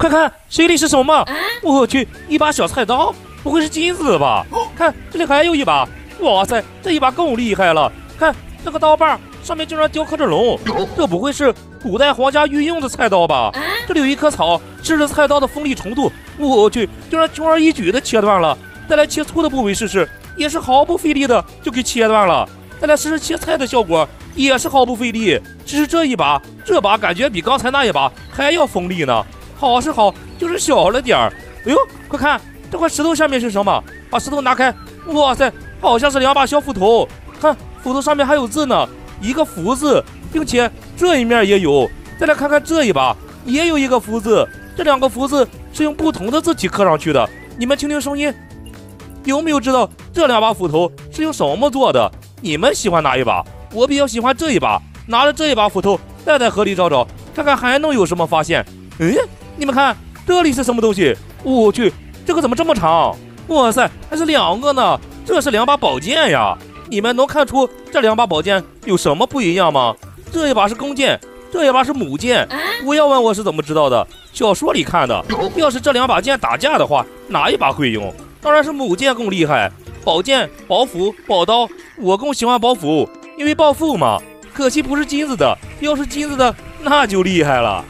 快看，这里是什么？我去，一把小菜刀，不会是金子吧？看，这里还有一把，哇塞，这一把更厉害了！看那个刀把上面竟然雕刻着龙，这不会是古代皇家御用的菜刀吧？这里有一棵草，试着菜刀的锋利程度，我去，竟然轻而易举的切断了。再来切粗的部位试试，也是毫不费力的就给切断了。再来试试切菜的效果，也是毫不费力。只是这一把，这把感觉比刚才那一把还要锋利呢。好是好，就是小了点儿。哎呦，快看这块石头下面是什么？把石头拿开，哇塞，好像是两把小斧头。看斧头上面还有字呢，一个福字，并且这一面也有。再来看看这一把，也有一个福字。这两个福字是用不同的字体刻上去的。你们听听声音，有没有知道这两把斧头是用什么做的？你们喜欢哪一把？我比较喜欢这一把。拿着这一把斧头，再在河里找找，看看还能有什么发现。嗯，你们看这里是什么东西？我去，这个怎么这么长？哇塞，还是两个呢！这是两把宝剑呀！你们能看出这两把宝剑有什么不一样吗？这一把是公剑，这一把是母剑。不要问我是怎么知道的，小说里看的。要是这两把剑打架的话，哪一把会用？当然是母剑更厉害。宝剑、宝斧、宝刀，我更喜欢宝斧，因为暴富嘛。可惜不是金子的，要是金子的那就厉害了。